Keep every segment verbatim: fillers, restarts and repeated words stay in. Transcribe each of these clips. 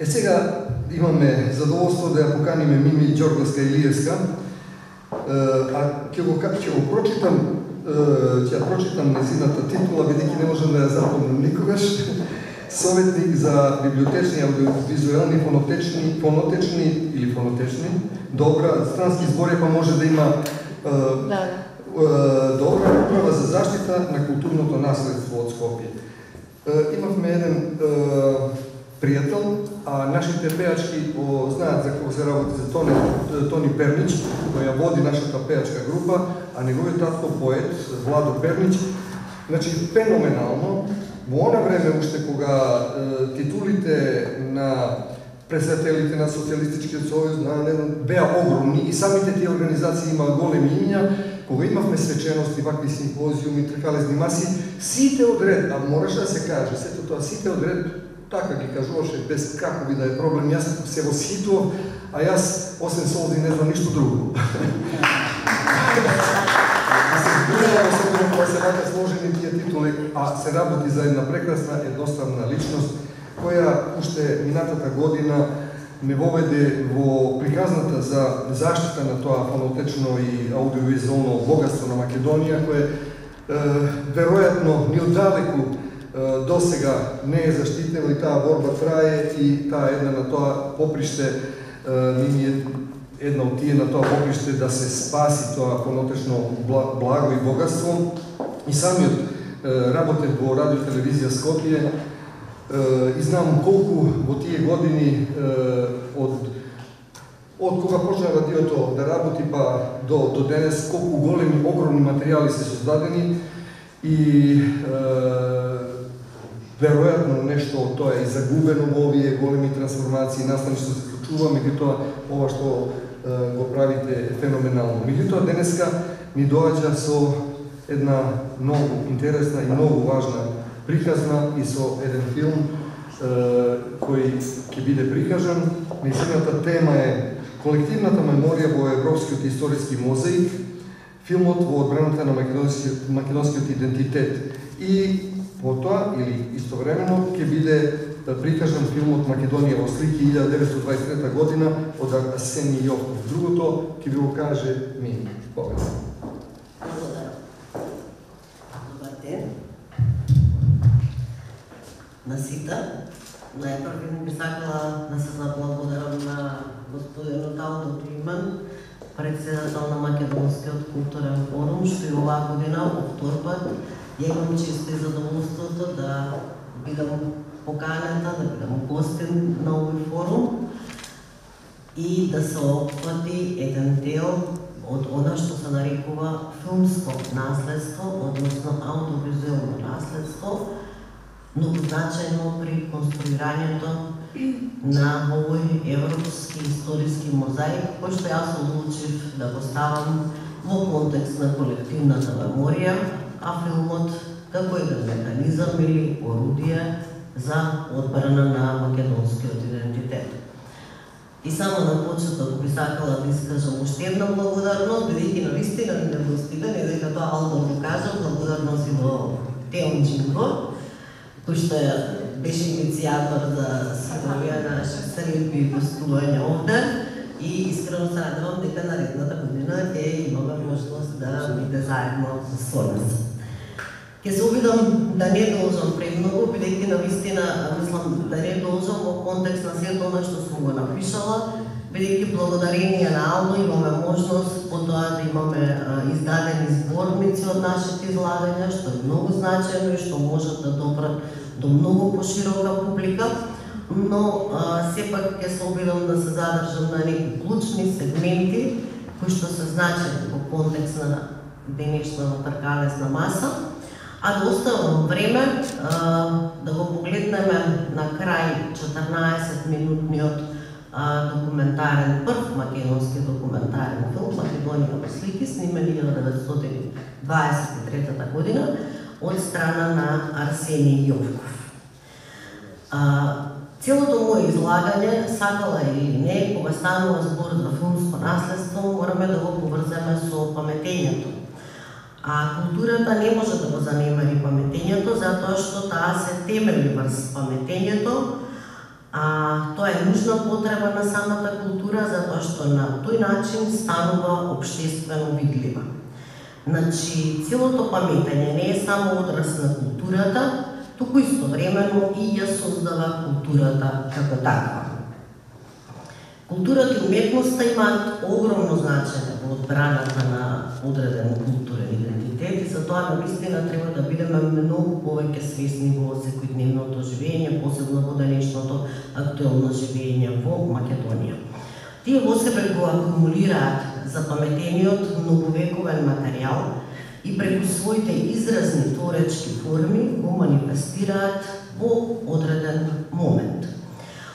Е, сега имаме задоволство да ја поканиме Мими Ѓоргоска-Илиевска, а ќе го ќе го прочитам, ќе ја прочитам незината титула, бидејќи не можам да ја запомнам никогаш. Советник за библиотечни, аудиовизуални, фонотечни, фонотечни или фонотечни, добра, странски збори, па може да има да. Добра управа за заштита на културното наследство од Скопје. Имавме еден пријател, а нашите пејачки знаат за кога се работи, за Тони, Тони Перниć, кој ја води нашата пејачка група, а неговиот татко поет Владо Перниć. Значи, феноменално. Во она време уште кога е, титулите на председателите на Социјалистичкиот сојуз беа огромни и самите тие организации имаа големи имиња, кога имавме свечености, вакви симпозиуми, тркалезни маси, сите одред, а мораше да се каже, сето тоа сите одред, така ги кажуваше без какови да е проблем, јас се во сито, а јас осем солзи не знам ништо друго. Која се вака сложени тие титули, а се работи за една прекрасна, едноставна личност, која уште минатата година ме воведе во приказната за заштита на тоа фонотечно и аудиовизуално богатство на Македонија, кое веројатно ни оддалеку до сега не е заштитено и таа борба трае и таа една на тоа поприште ни е една од тие на тоа поприште да се спаси тоа понатешно благо и богатство. И самиот работев во радио и телевизија Скопје и знам колку во тие години од од кога почна радиото да работи па до до денес колку големи огромни материјали се создадени и веројатно нешто од тоа е загубено во овие големи трансформации настани што се случува, меѓутоа ова што го правите феноменално. Меѓутоа, денеска ни доаѓа со една многу интересна и многу важна приказна и со еден филм е, кој ќе биде прикажан. Нејзината тема е колективната меморија во Европскиот историски музеј, филмот во одбраната на македонскиот, македонскиот идентитет. И потоа, или истовремено, ќе биде прикажан филмот Македонија во слики илјада деветстотини дваесет и трета година од Арсени Јопов. Другото ќе ви го каже Мими. Благодарам. Добар ден. На сите, најпрв би сакала да се заблагодарам на господинот Алдо Туиман, председател на Македонскиот културен форум, што и оваа година, втор пат, ја имам често и задоволството да бидам поканата, да бидам гостен на овој форум и да се опфати еден дел од она што се нарекува филмско наследство, односно аудиовизуално наследство, но значајно при конструирањето на овој европски историски мозаик, кој што јас одлучив да го ставам во контекст на колективната меморија, а филмот како еден механизам или орудие за одбрана на македонскиот идентитет. И само на почеток би сакала да искажам уште една благодарност, бидејќи навистина ми недостигна, и дека тоа Албо го кажа, благодарност и во Теон Джинко, кој што беше иницијатор за синовија наши средби и постување овде, и искрено се радувам дека наредната година ќе имаме можност да биде заедно со нас. Ќе се обидам да не должам премногу, бидејќи навистина мислам да не должам во контекст на сето она што сум го напишала, бидејќи благодарение на Алдо имаме можност потоа да имаме издадени зборници од нашите излагања, што е многу значајно и што можат да допрат до многу поширока публика, но а, сепак ќе се обидам да се задржам на некои клучни сегменти кои што се значени во контекст на денешната тркалесна маса. А да оставам време да го погледнеме на крај четрнаесет минутниот документарен, прв македонски документарен филм Македонија во слики, снимен илјада деветстотини дваесет и трета година од страна на Арсени Јовков. Целото моје излагање, сакала или не, кога станува збор за филмско наследство, мораме да го поврземе со паметењето. А културата не може да го занемари паметењето, затоа што таа се темели врз паметењето. А тоа е нужна потреба на самата култура, затоа што на тој начин станува општествено видлива. Значи, целото паметење не е само одраз на културата, туку истовремено и ја создава културата како таква. Културата и уметноста имаат огромно значење во одбраната на одреден културен идентитет и затоа навистина треба да бидеме многу повеќе свесни во секојдневното живење, посебно во денешното актуелно живење во Македонија. Тие во себе го акумулираат за паметениот многовековен материјал и преку своите изразни творечки форми го манифестираат во одреден момент.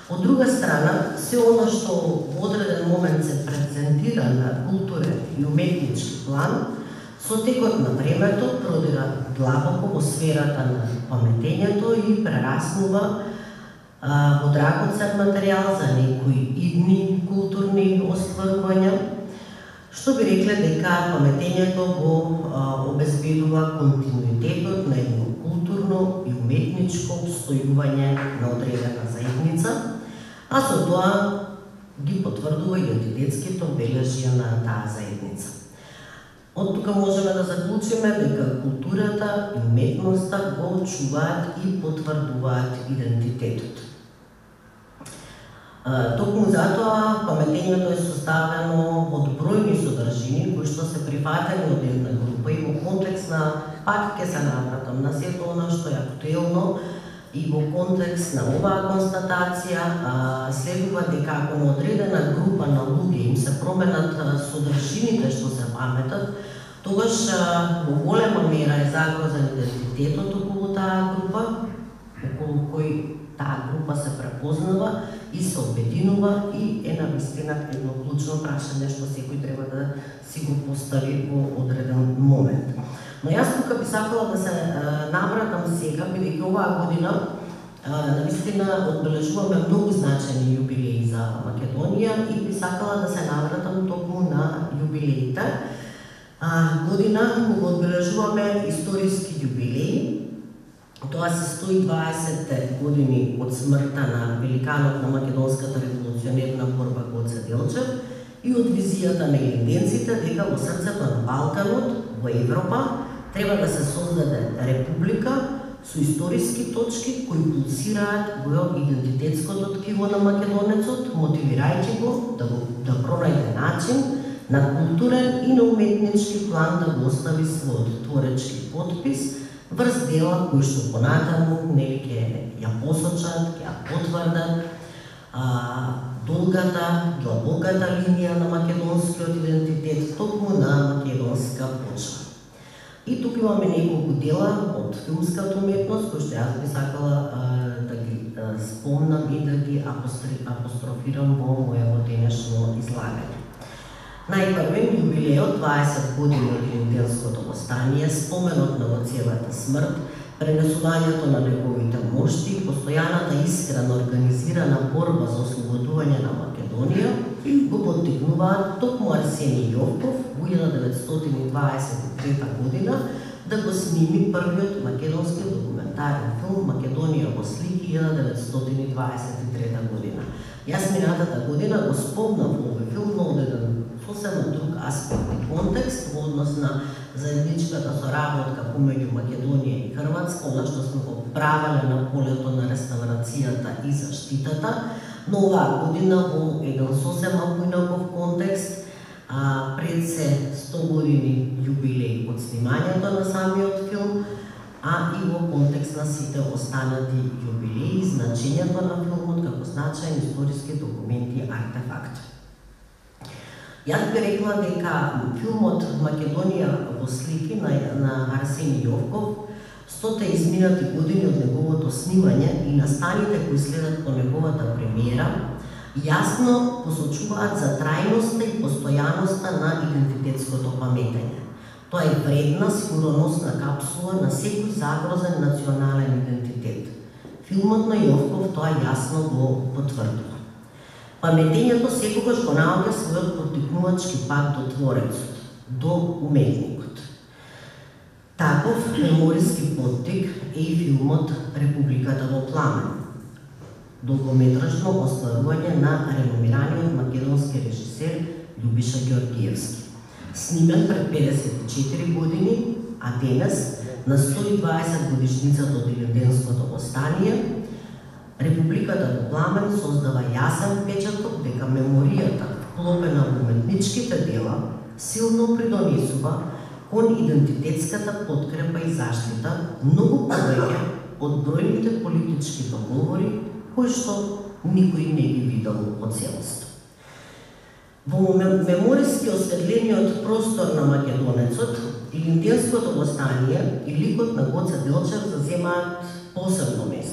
Од друга страна, се оно што во одреден момент се презентира на културен и уметнички план, со текот на времето продира длабоко во сферата на паметењето и прераснува а, во драгоцен материјал за некои идни културни остварувања, што би рекле дека паметењето го а, обезбедува континуитетот на едно културно и уметничко обстојување на одредена заедница, а со тоа ги потврдува идентитетските обележја на таа заедница. Од тука можеме да заклучиме дека културата и уметноста го очуваат и потврдуваат идентитетот. Токму затоа паметењето е составено од бројни содржини кои што се прифатени од една група и во контекст на пак ќе се навратам на сето она што е актуелно. И во контекст на оваа констатација следува дека ако на одредена група на луѓе им се променат содржините што се паметат, тогаш во голема мера е загрозен идентитетот околу таа група, околу кој таа група се препознава и се обединува и е навистина едно клучно прашање што секој треба да си го постави во одреден момент. Но јас тука би сакала да се навратам сега, бидејќи оваа година навистина одбележуваме многу значајни јубилеи за Македонија и би сакала да се навратам токму на јубилеите. Година кога одбележуваме историски јубилеи, тоа се сто и дваесет години од смртта на великанот на македонската револуционерна борба Гоце Делчев и од визијата на илинденците дека во срцето на Балканот, во Европа, треба да се создаде република со историски точки кои пулсираат во идентитетското ткиво на македонецот, мотивирајќи го да, да пронајде начин на културен и на уметнички план да го остави својот творечки подпис врз дела кои што понатаму нели ќе ја посочат, ќе ја потврдат долгата, длабоката линија на македонскиот идентитет токму на македонска почва. И тук имаме неколку дела од филмската уметност кои што јас би сакала а, да ги да спомнам и да ги апострофирам во моето денешно излагање. Најпрвен јубилејот дваесет години од илинденското повстание, споменот на Гоцевата смрт, пренесувањето на неговите мошти, постојаната искрена организирана борба за ослободување на Македонија го поттикнуваат токму Арсени Јопов во илјада деветстотини дваесет и трета година да го сними првиот македонски документарен филм Македонија во слики илјада деветстотини дваесет и трета година. Јас минатата година го спомнав овој филм, но од еден сосема друг аспект и контекст во однос на заедничката соработка помеѓу Македонија и Хрватска, она што сме го правеле на полето на реставрацијата и заштитата, но оваа година во еден сосема поинаков контекст, а, пред се сто години јубилеј од снимањето на самиот филм, а и во контекст на сите останати јубилеи, значењето на филмот како значајни историски документи и артефакт. Јас би рекла дека филмот Македонија во слики на, на Арсени Јовков, стотте изминати години од неговото снимање и настаните кои следат по неговата премиера, јасно посочуваат за трајноста и постојаноста на идентитетското паметење. Тоа е вредна сигурносна капсула на секој загрозен национален идентитет. Филмот на Јовков тоа јасно го потврдува. Паметењето секогаш го наоѓа својот поттикнувачки пат до творецот, до уметникот. Таков меморијски поттик е и филмот Републиката во пламен, долгометражно остварување на реномираниот македонски режисер Љубиша Георгиевски. Снимен пред педесет и четири години, а денес, на сто и дваесет годишницата од Илинденското остание, Републиката во пламен создава јасен печаток дека меморијата, вклопена во уметничките дела, силно придонесува кон идентитетската подкрепа и заштита многу повеќе од бројните политички договори кои што никој не ги видел од целост. Во меморијски осветлениот простор на македонецот, Илинденското востание и ликот на Гоце Делчев заземаат посебно место.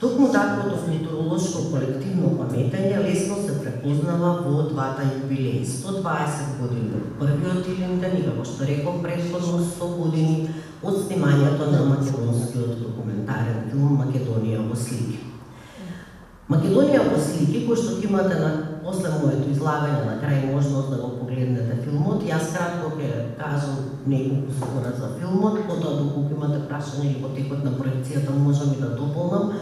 Токму таквото фолклоролошко колективно паметење лесно се препознава во двата јубилеи, сто и дваесет години од првиот Илинден и, како што реков претходно, сто години од снимањето на македонскиот документарен филм Македонија во слики. Македонија во слики, кој што имате на после моето излагање на крај можност да го погледнете филмот, јас кратко ќе кажам неколку збора за филмот, потоа доколку имате прашање или во текот на проекцијата можам и да дополнам.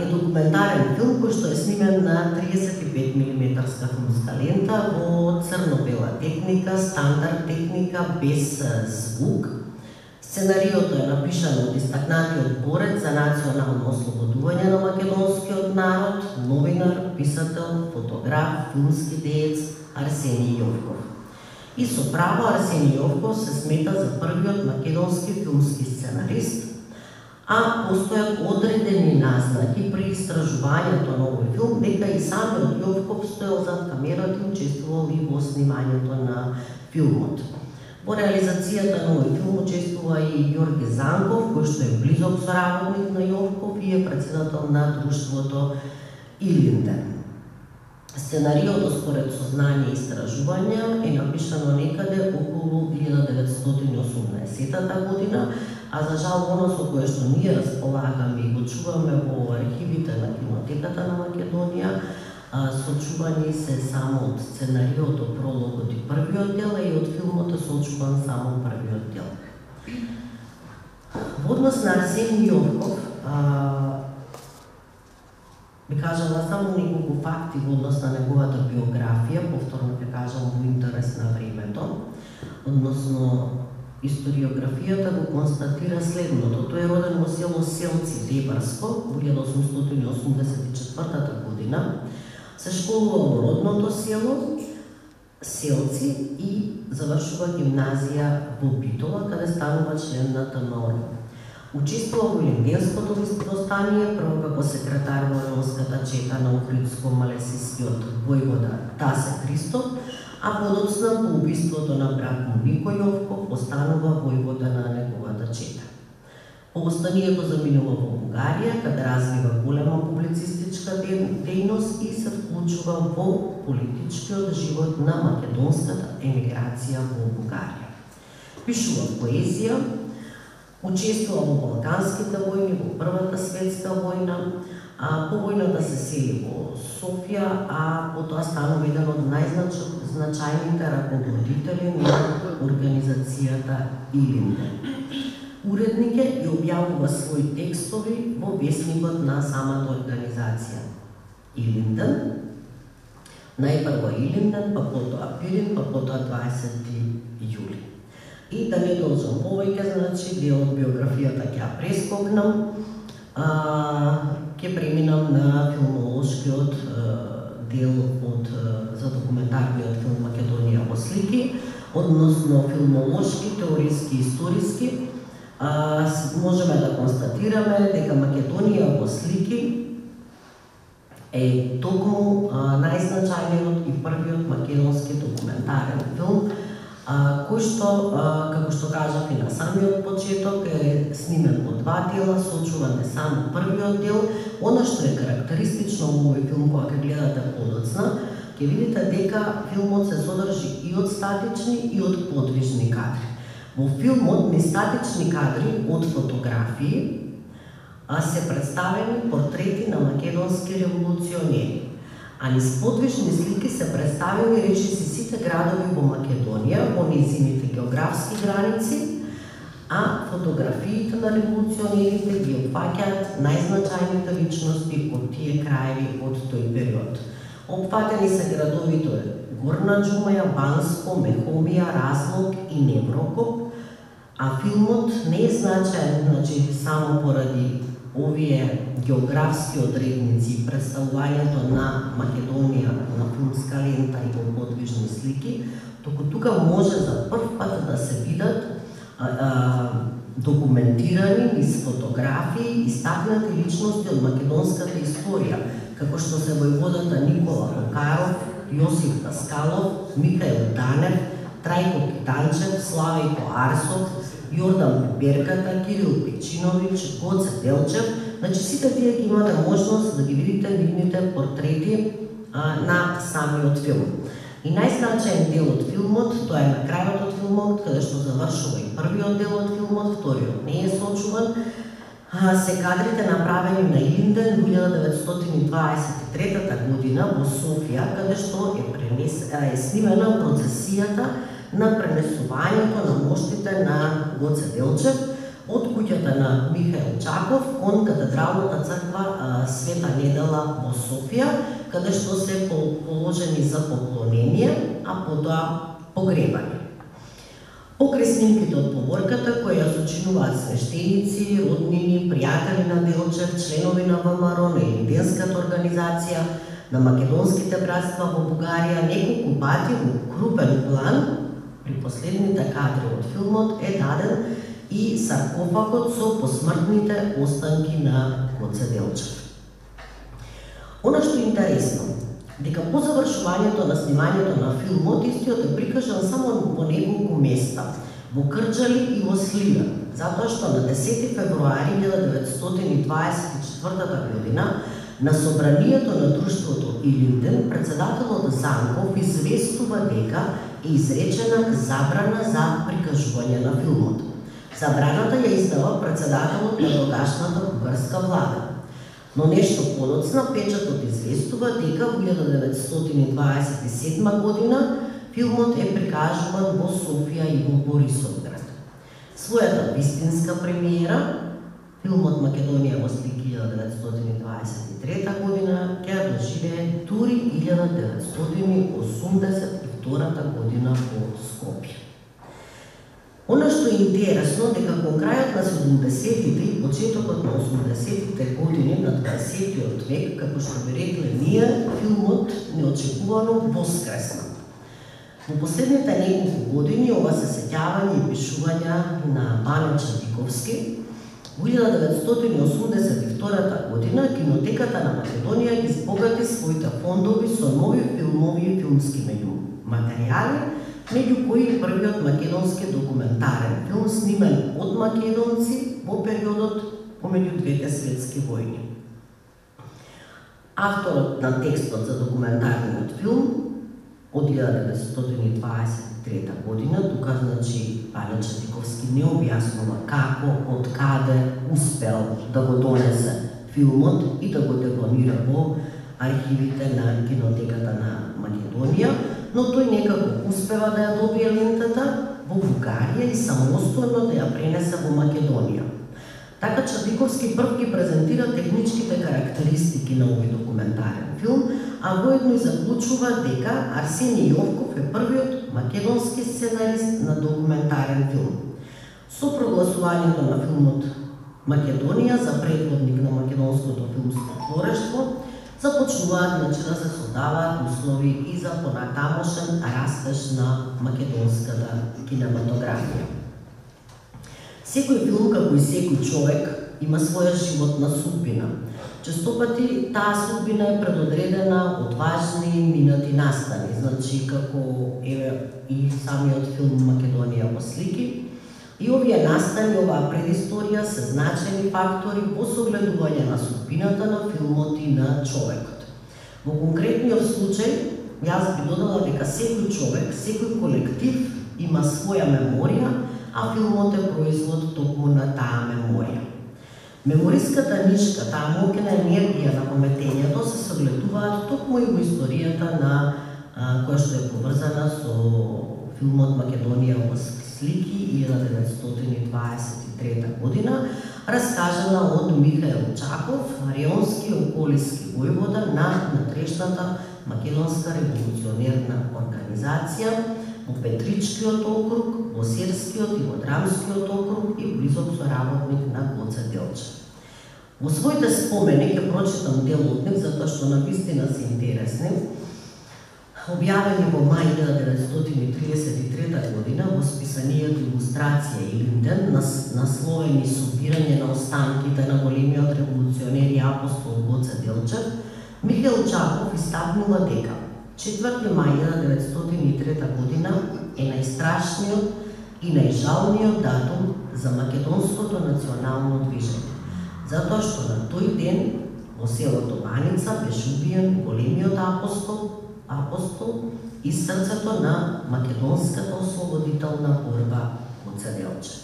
Е документарен филм кој што е снимен на триесет и пет мм филмска лента во црно-бела техника, стандард техника, без звук. Сценариото е напишано од истакнатиот борец за национално ослободување на македонскиот народ, новинар, писател, фотограф, филмски деец Арсени Јопов. И со право Арсени Јопов се смета за првиот македонски филмски сценарист, а постојат одредени назнаки при истражувањето на овој филм дека и самиот Јовков стоел зад камерата и учествувал и во снимањето на филмот. Во реализацијата на овој филм учествува и Ѓорѓе Занков, кој што е близок соработник на Јовков и е председател на друштвото Илинден. Сценариото според сознание и истражувања е напишано некаде околу илјада деветстотини и осумнаесетта година, а за жал оно со кое што ние располагаме и го чуваме во архивите на Кинотеката на Македонија, сочувани се само од сценариото, прологот и првиот дел, и од филмот е сочуван само првиот дел. Во однос на Арсен Јовков, би кажала само неколку факти во однос на неговата биографија, повторно ќе кажам во интерес на времето, односно историографијата го констатира следното. Тој е роден во село Селци, Дебарско, во илјада осумстотини осумдесет и четвртата година, се школува во родното село Селци и завршува гимназија во Битола, каде станува член на ТМО. Учествува во Илинденското востание, прво како секретар во ромската чета на Охридско-Малесискиот војвода Тасе Христов, а подоцна по убиството на брат му Никој Јовков постанува војвода на неговата чета. По останието заминува во Бугарија, каде развива голема публицистичка дејност и се вклучува во политичкиот живот на македонската емиграција во Бугарија. Пишува поезија, учествува во Балканските војни, во Првата светска војна, а по војната се сели во Софија, а потоа станува еден од најзначајните раководители на организацијата Илинден. Уредник е и објавува своји текстови во весникот на самата организација Илинден. Најпрво Илинден, па потоа Пирин, па потоа дваесети јули. И да не должам повеќе, значи, дел од биографијата ќе ја прескокнам, ќе преминам на филмолошкиот дел од, за документарниот филм Македонија во слики, односно филмолошки, теориски и историски. Можеме да констатираме дека Македонија во слики е токму најзначајниот и првиот македонски документарен филм, кој што, како што кажав и на самиот почеток, е снимен во два дела, сочуван е само првиот дел. Оно што е карактеристично во овој филм, кога ќе гледате подоцна, ќе видите дека филмот се содржи и од статични и од подвижни кадри. Во филмот нестатични кадри од фотографии се представени портрети на македонски револуционери, а низ подвижни слики се представени речиси сите градови во Македонија, во незините географски граници, а фотографиите на револуционерите ги опфаќаат најзначајните личности од тие краеви од тој период. Опфатени се градовите Горна Џумаја, Банско, Мехомија, Разлог и Неврокоп, а филмот не е значаен значи, само поради овие географски одредници, представувањето на Македонија на филмска лента и во подвижни слики, току тука може за прв пат да се видат документирани низ фотографии и стакнати личности од македонската историја, како што се војводата Никола Покаров, Јосиф Каскалов, Михаил Данев, Трајко Китанчев, Славико Арсов, Јордан Берката, Кирил Печиновиќ, Гоце Делчев. Значи, сите тие ги имате можност да ги видите видните портрети а, на самиот филм. И најзначаен дел од филмот, тоа е на крајот од филмот, каде што завршува и првиот дел од филмот, вториот не е сочуван, се кадрите направени на Илинден во илјада деветстотини дваесет и трета година во Софија, каде што е, пренес... е снимена процесијата на пренесувањето на моштите на Гоце Делчев од куќата на Михаил Чаков кон катедралната црква Света Недела во Софија, каде што се положени за поклонение, а потоа погребани. Покрај снимките од поборката, кои ја сочинуваат свештеници, роднини, пријатели на Делчев, членови на ВМРО, на Илинденската организација, на македонските братства во Бугарија, неколку пати во крупен план, при последните кадри од филмот е даден и саркофагот со посмртните останки на Гоце Делчев. Она што е интересно, дека по завршувањето на снимањето на филмот, истиот е прикажан само по неколку места, во Крџали и во Сливен, затоа што на десети февруари илјада деветстотини дваесет и четврта година на собранието на друштвото Илинден, председателот Занков известува дека е изречена забрана за прикажување на филмот. Забраната ја издава председателот на тогашната бугарска влада. Но нешто подоцна, печатот известува дека во илјада деветстотини дваесет и седма година филмот е прикажуван во Софија и во Борисовград. Својата вистинска премиера, филмот Македонија во слик илјада деветстотини дваесет и трета година, ќе ја доживее дури илјада деветстотини осумдесет и втора година во Скопје. Она што е интересно, дека кон крајот на седумдесетите и почетокот на осумдесетите години на дваесеттиот век, како што би рекле ние, филмот неочекувано воскресна. Во последните неколку години ова се сеќавање и пишувања на Палекје Тиковски. Во илјада деветстотини осумдесет и втора година Кинотеката на Македонија ги избогати своите фондови со нови филмови и филмски меѓу материјали, меѓу кои првиот македонски документарен филм снимен од македонци во периодот помеѓу двете светски војни. Авторот на текстот за документарниот филм од илјада деветстотини дваесет и трета година, тука значи Палекје Тиковски не објаснува како, од каде успел да го донесе филмот и да го депонира во архивите на Кинотеката на Македонија, но тој некако успева да ја добие лентата во Бугарија и самостојно да ја пренесе во Македонија. Така че Тиковски прв ги презентира техничките карактеристики на овој документарен филм, а воедно и заклучува дека Арсени Јопов е првиот македонски сценарист на документарен филм. Со прогласувањето на филмот Македонија за предводник на македонското филмско творештво, започнуваат значи да се создаваат услови и за понатамошен растеж на македонската кинематографија. Секој филм, како и секој човек, има своја животна судбина. Честопати таа судбина е предодредена од важни минати настани, значи како е и самиот филм Македонија во слики. И овие настани, оваа предисторија, се значени фактори по согледување на судбината на филмот и на човекот. Во конкретниот случај, јас би додала дека секој човек, секој колектив има своја меморија, а филмот е производ токму на таа меморија. Мемориската нишка, таа моќна енергија на паметењето се согледуваат токму и во историјата на која што е поврзана со филмот Македонија во слики илјада деветстотини дваесет и трета година, раскажана од Михаил Чаков, реонски околиски војвода на натрешната Македонска револуционерна организација во Петричкиот округ, во Серскиот и во Драмскиот округ и близок соработник на Гоце Делчев. Во своите спомени ќе прочитам дел од нив затоа што навистина се интересни. Објавени во мај илјада деветстотини тридесет и трета година во списанието Илустрација Илинден, насловени собирање на останките на големиот револуционер и апостол Гоце Делчев, Михаил Чаков истакнува дека четврти мај илјада деветстотини трета година е најстрашниот и најжалниот датум за македонското национално движење, затоа што на тој ден во селото Баница беше убиен големиот апостол, апостол и срцето на македонската ослободителна борба Гоце Делчев.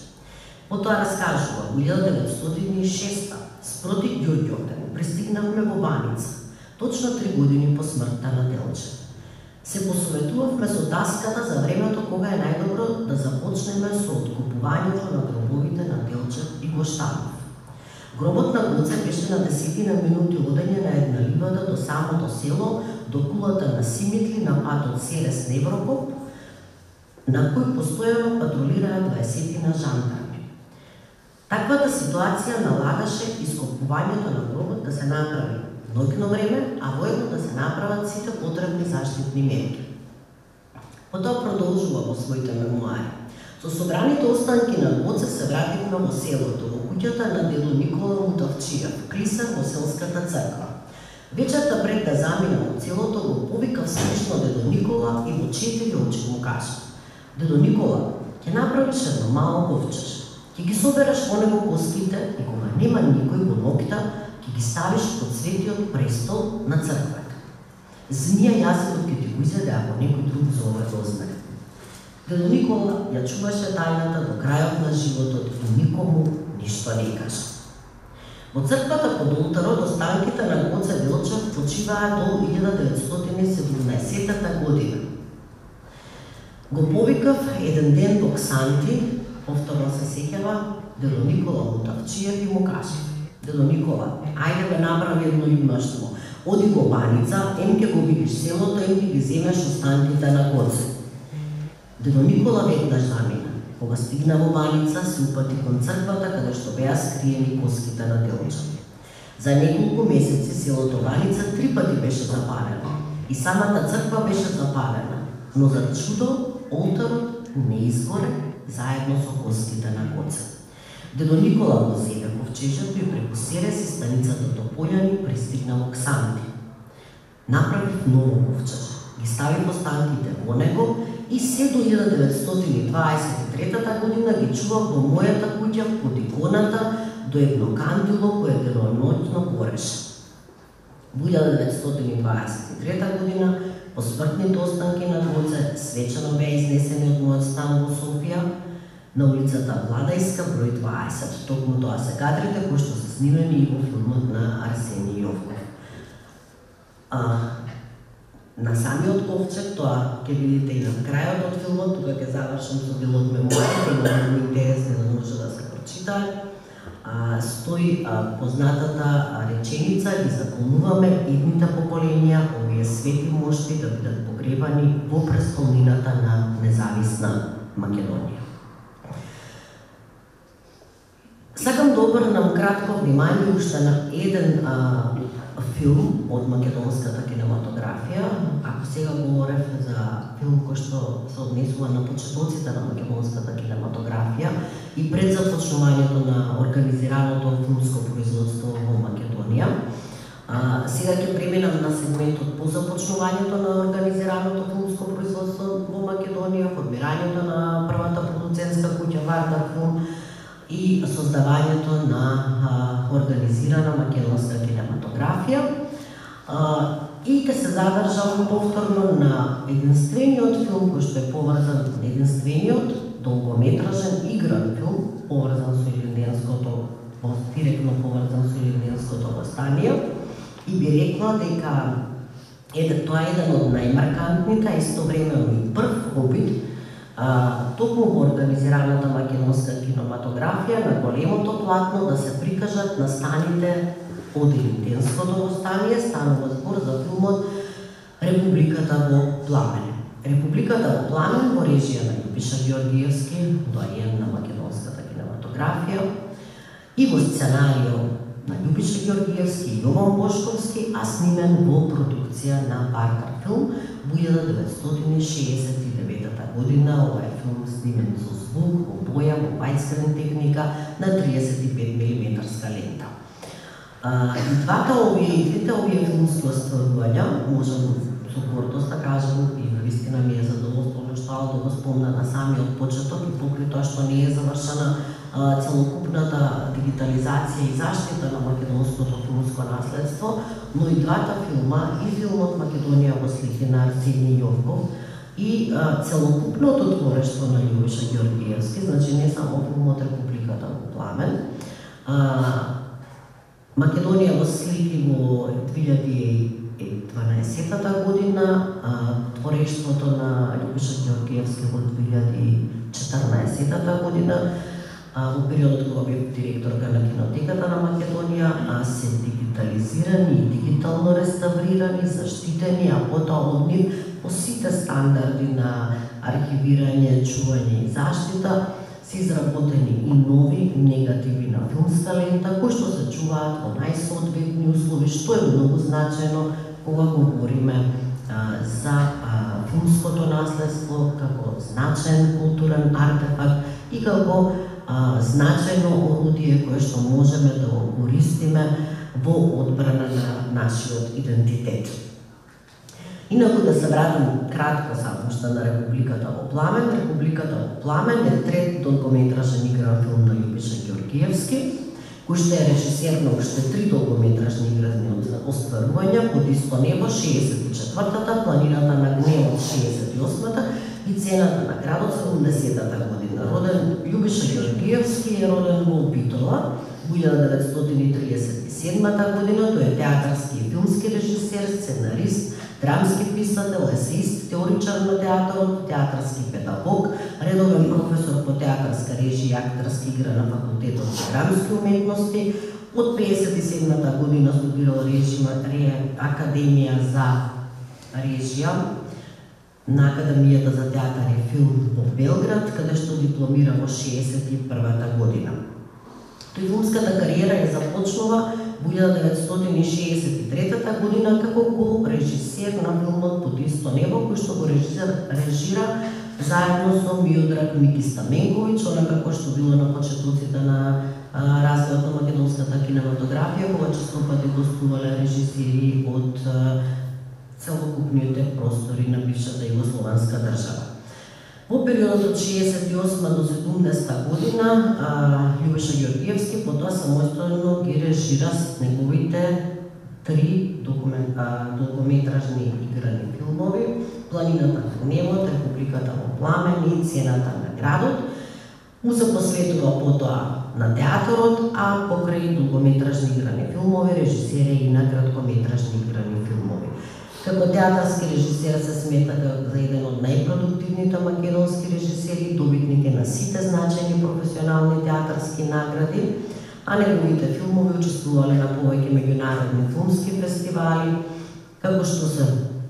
Потоа раскажува, во илјада деветстотини и шеста спроти Ѓурѓовден пристигнавме во Баница, точно три години по смртта на Делчев. Се посоветувавме со таската за времето кога е најдобро да започнеме со откупувањето на гробовите на Делчев и Гоштанов. Гробот на Гоце беше на десетина минути одење на една ливада до самото село, до кулата на Симитли, на патот Серес Неврокоп, на кој постојано патрулираа дваесетина жандарми. Таквата ситуација налагаше ископувањето на гробот да се направи ноќно време, а воедно да се направат сите потребни заштитни мерки. Потоа продолжува во своите мемуари. Со собраните останки на Гоце се вративме во селото, куќата на Деду Никола Мутовчија, клисар во селската црква. Вечерта пред да замина од селото го повикав смешно Деду Никола и во четири очи му кажа: Деду Никола, ќе направиш едно мало ковчеж. Ќе ги собереш онего коските и кога нема никој во ноќта, ќе ги ставиш под светиот престол на црквата. Змија јазикот ќе ти го изеде ако некој друг за ова го знае. Деду Никола ја чуваше тајната до крајот на животот и никому ништо не кажа. Во црквата под олтарот останките на Гоце Делчев почиваа до илјада деветстотини и седумнаесетта година. Го повикав еден ден до Ксанти, повторно се сеќава Дедо Никола Мутовчијев и му кажа: Дедо Никола, ајде бе направи едно имаштво, оди во Баница, ем ќе го видиш селото, ем ќе ги земеш останките на Гоце. Дедо Никола веднаш замина. Кога стигна во Баница, се упати кон црквата, каде што беа скриени коските на Делчев. За неколку месеци селото Баница три пати беше запалено и самата црква беше запалена, но за чудо олтарот не изгоре заедно со коските на Гоце. Дедо Никола го зеде ковчежот и преку Серес и станицата Тополјани пристигна во Ксанти. Направив ново ковчеж, ги ставив останките во него и се до илјада деветстотини дваесет и трета година ги чував во мојата куќа под иконата до едно кандило кое деноноќно гореше. Во илјада деветстотини дваесет и трета година посмртните останки на Гоце свечено беа изнесени од мојот стан во Софија на улицата Владајска број дваесет. Токму тоа се кадрите кои што се снимени и во филмот на Арсени Јопов. На самиот ковчег, тоа ќе видите и на крајот од филмот, тука ќе завршам со делот мемуари, кој е многу интересен, да може да се прочита. Стои познатата реченица и заколнуваме едните поколенија овие свети мошти да бидат погребани во престолнината на независна Македонија. Сакам да обрнам кратко внимание уште на еден филм од македонската кинематографија. Ако сега говорев за филм кој што се однесува на почетоците на македонската кинематографија и пред започнувањето на организираното филмско производство во Македонија, а, сега ќе преминам на сегментот по започнувањето на организираното филмско производство во Македонија, формирањето на првата продуцентска куќа Баркарфилм и создавањето на а, организирана македонска кинематографија. А, и ќе се завршам повторно на единствениот филм кој што е поврзан, единствениот долгометражен игран филм поврзан со илинденското, директно поврзан со илинденското востание, и би рекла дека е тоа еден од најмаркантните, а истовремено и прв опит туку во организираната македонска кинематографија на големото платно да се прикажат настаните од Илинденското восстание, станува збор за филмот Републиката во пламене. Републиката во пламене во режија на Љубиша Георгиевски, доаен на македонската кинематографија, и во сценарио на Љубиша Георгиевски и Јован Бошковски, а снимен во продукција на Баркарфилм во илјада деветстотини шеесет и девета година. Ова е филм снимен со звук, во боја, во вајскрен техника на триесет и пет милиметарска лента. И двата овие, двете овие филмски остварувања, можам со гордост да кажам, и навистина ми е задоволствено што Алдо го спомна на самиот почеток, и покрај тоа што не е завршена целокупната дигитализација и заштита на македонското филмско наследство, но и двата филма, и филмот Македонија во слики на Арсени Јопов, и целокупното творештво на Љубиша Георгиевски, значи не само филмот Републиката во пламен, Македонија во слики во две илјади и дванаесетта година, творештвото на Љубиша Георгиевски во две илјади и четрнаесетта година, во периодот кога бев директорка на Кинотеката на Македонија, се дигитализирани и дигитално реставрирани, заштитени, а потоа од нив по сите стандарди на архивирање, чување и заштита, се изработени и нови негативи на филмска лента, кои што се чуваат во најсоодветни услови, што е многу значајно кога говориме а, за а, филмското наследство како значаен културен артефакт и како а, значајно орудие кое што можеме да го користиме во одбрана на нашиот идентитет. Инаку да се вратам кратко само што на Републиката во пламен. Републиката во пламен е трет долгометражен игран филм на Љубиша Георгиевски, кој што е режисер на уште три долгометражни играни остварувања: Под исто небо шеесет и четвртата, Планината на гневот шеесет и осмата и Цената на градот седумдесетта година. Роден Љубиша Георгиевски е роден во Битола во илјада деветстотини триесет и седмата година. Тој е театарски и филмски режисер, сценарист, драмски писател, есеист, теоричар на театарот, театарски педагог, редовен професор по театарска режија и актерска игра на факултетот за драмски уметности. Од педесет и седмата година студирал режима Ре Академија за режија на Академијата за театар и филм во Белград, каде што дипломира во шеесет и првата година. Тој филмската кариера ја започнува во илјада деветстотини шеесет и третата година како ко-режисер на филмот Под исто небо, кој што го режисер, режира заедно со Миодраг Мики Стаменковиќ, онака како што било на почетоците на развојот на македонската кинематографија, кога честопати гостувале режисери од целокупните простори на бившата југословенска држава. Во периодот од шеесет и осма до седумдесетта година Љубиша Георгиевски потоа самостојно ги режира неговите три долгометражни играни филмови: Планината на гневот, Републиката во пламен и Цената на градот. Му се посветува потоа на театарот, а покрај долгометражни играни филмови режисира и на краткометражни играни филмови. Како театарски режисер се смета за еден од најпродуктивните македонски режисери, добитник е на сите значајни професионални театарски награди, а неговите филмови учествувале на повеќе меѓународни филмски фестивали, како што се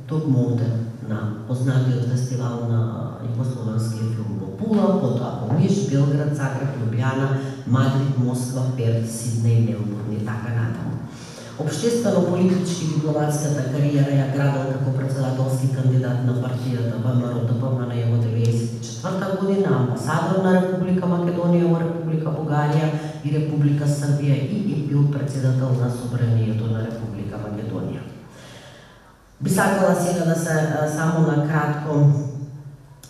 токму овде на познатиот фестивал на југословенскиот филм во Пула, потоа во Ниш, Белград, Загреб, Лубљана, Мадрид, Москва, Перт, Сиднеј, Мелбурн и така натаму. Обштествено-политички дипломатската кариера ја градал како председателски кандидат на партијата ВМРО-ДПМН во деветесет и четвртата година, амбасадор на Република Македонија во Република Бугарија и Република Србија и е бил председател на Собранието на Република Македонија. Би сакала сега да се само на кратко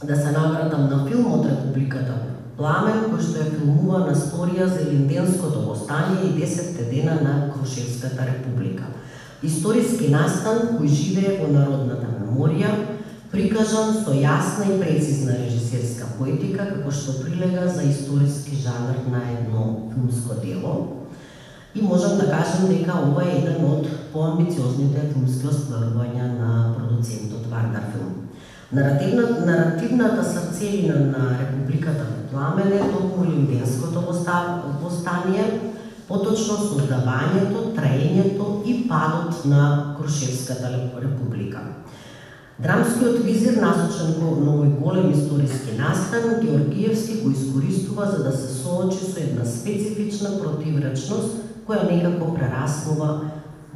да се навратам на филмот Републиката во пламен, кој што е филмувана историја за Илинденското восстание и десетте дена на Крушевската република. Историски настан кој живее во народната меморија, прикажан со јасна и прецизна режисерска поетика, како што прилега за историски жанр на едно филмско дело. И можам да кажам дека ова е еден од поамбициозните филмски остварувања на продуцентот Баркарфилм. Наративната, наративната срцевина на Републиката на пламене токму Илинденското востание, поточно создавањето, траењето и падот на Крушевската република. Драмскиот визир насочен на овој голем историски настан, Георгиевски го искористува за да се соочи со една специфична противречност која некако прераснува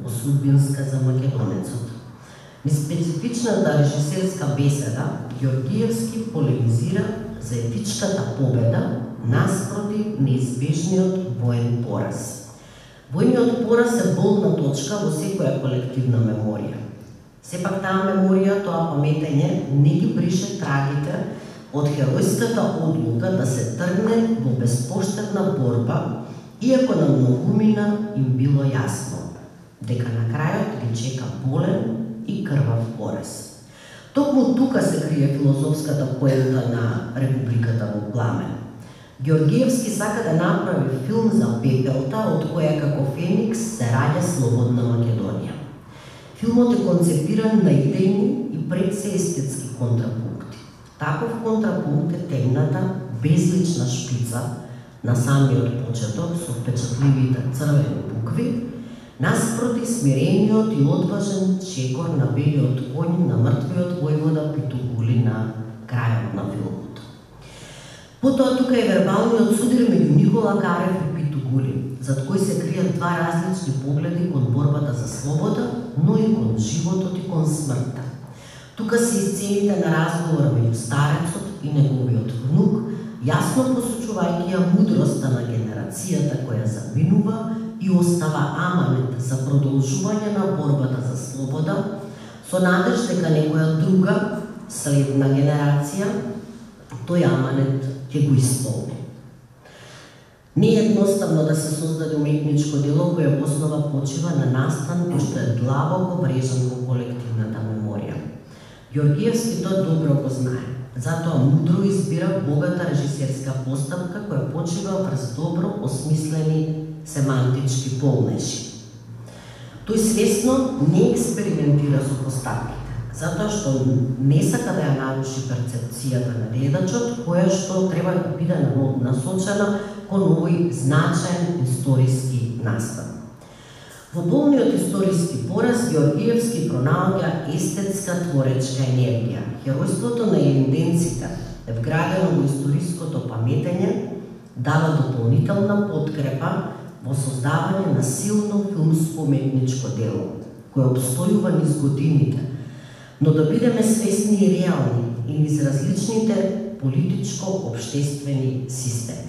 во судбинска за македонецот. Низ специфичната режисерска беседа, Георгиевски полемизира за етичката победа наспроти неизбежниот воен пораз. Војниот пораз е болна точка во секоја колективна меморија. Сепак таа меморија, тоа паметење, не ги брише трагите од херојската одлука да се тргне во беспоштедна борба, иако на многумина им било јасно, дека на крајот ги чека болен и крвав порез. Токму тука се крие филозофската поента на Републиката во пламен. Георгиевски сака да направи филм за пепелта, од која како Феникс се раѓа слободна Македонија. Филмот е концепиран на идејни и предсеестетски контрапункти. Таков контрапункт е темната безлична шпица на самиот почеток со впечатливите црвени букви, наспроти смирениот и одважен чекор на белиот конј на мртвиот војвода Питоголи на крајот на филмот. Потоа тука е вербалниот судир меѓу Никола Карев и Питоголи, зад кој се кријат два различни погледи кон борбата за слобода, но и кон животот и кон смртта. Тука се исцените на разговора меѓу старецот и неговиот внук, јасно посочувајќи ја мудроста на генерацијата која заминува и остава аманет за продолжување на борбата за слобода, со надеж дека некоја друга, следна генерација, тој аманет ќе го исполни. Не е едноставно да се создаде уметничко дело кое во основа почива на настан пошто е длабоко врежен во колективната меморија. Георгиевски тоа добро го знае, затоа мудро избира богата режисерска поставка која почива врз добро осмислени семантички полнеши. Тој свесно не експериментира со поставките, затоа што не сака да ја наруши перцепцијата на гледачот, која што треба да биде насочена кон овој значаен историски настан. Во болниот историски пораз Георгиевски пронаоѓа естетска творечка енергија. Херојството на илинденците, вградено во историското паметење, дава дополнителна подкрепа во создавање на силно филмско уметничко дело, кое обстојува низ годините, но да бидеме свесни и реални и низ различните политичко-обштествени системи.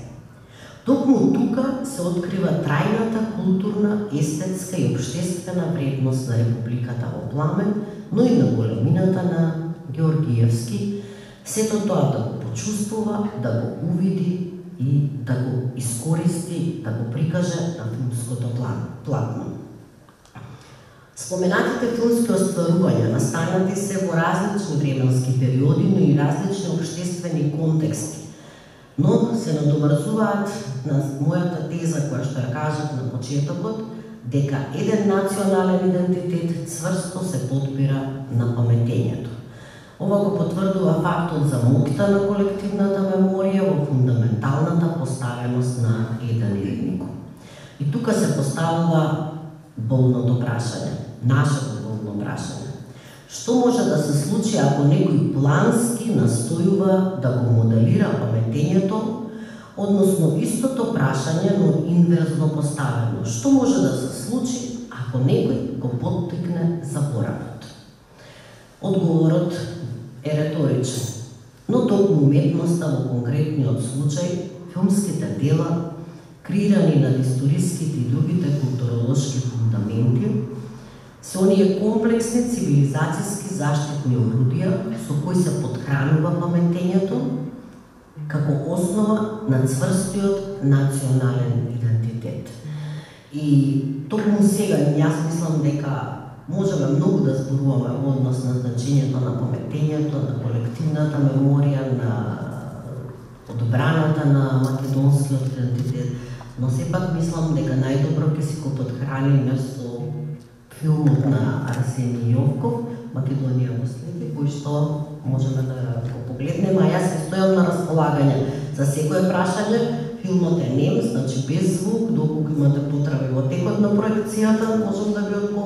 Токму тука се открива трајната културна, естетска и обштествена вредност на Републиката во пламен, но и на големината на Георгиевски, сето тоа да го почувствува, да го увиди и да го искористи, да го прикаже на филмското платно. Споменатите филмски остварувања настанати се во различни временски периоди, но и различни обштествени контексти, но се надоврзуваат на мојата теза која што ја кажав на почетокот, дека еден национален идентитет цврсто се подпира на паметењето. Ова го потврдува фактот за моќта на колективната меморија во фундаменталната поставеност на еден едникот. И тука се поставува болното прашање, нашето болно прашање. Што може да се случи ако некој плански настојува да го моделира паметењето, односно истото прашање, но инверзно поставено? Што може да се случи ако некој го поттикне заборавот? Одговорот е реторичен, но токму уметноста во конкретниот случај, филмските дела, креирани над историските и другите културолошки фундаменти, се оние комплексни цивилизацијски заштитни орудија со кои се подхранува паметењето како основа на цврстиот национален идентитет. И токму сега јас мислам дека можеме многу да зборуваме во однос на значењето на паметењето, на колективната меморија, на одбраната на македонскиот идентитет, но сепак мислам дека најдобро ќе си го подхраниме со филмот на Арсени Јопков, Македонија во следи, кој што можеме да го погледнеме, а јас се стојам на располагање за секое прашање. Филмот е нем, значи без звук, доколку имате потреба во текот на проекцијата, можам да ви одговорам.